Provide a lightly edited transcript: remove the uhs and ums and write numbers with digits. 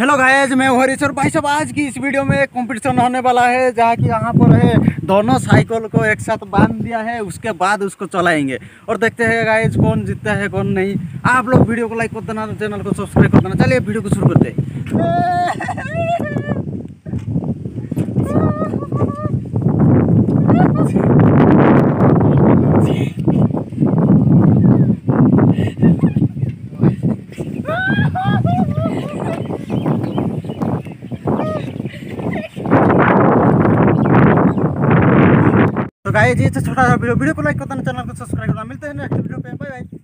Hello guys, मैं हरीश और भाई साहब आज की इस वीडियो में एक कॉम्पिटिशन होने वाला है जहाँ कि यहाँ पर है दोनों साइकिल को एक साथ बांध दिया है, उसके बाद उसको चलाएंगे और देखते हैं गाइस कौन जीतता है कौन नहीं। आप लोग वीडियो को लाइक कर देना, चैनल को सब्सक्राइब कर देना। चलिए वीडियो को शुरू करते गाइस। ये छोटा सा वीडियो को लाइक करना, चैनल को सब्सक्राइब करना। मिलते हैं नेक्स्ट वीडियो पे। Bye bye.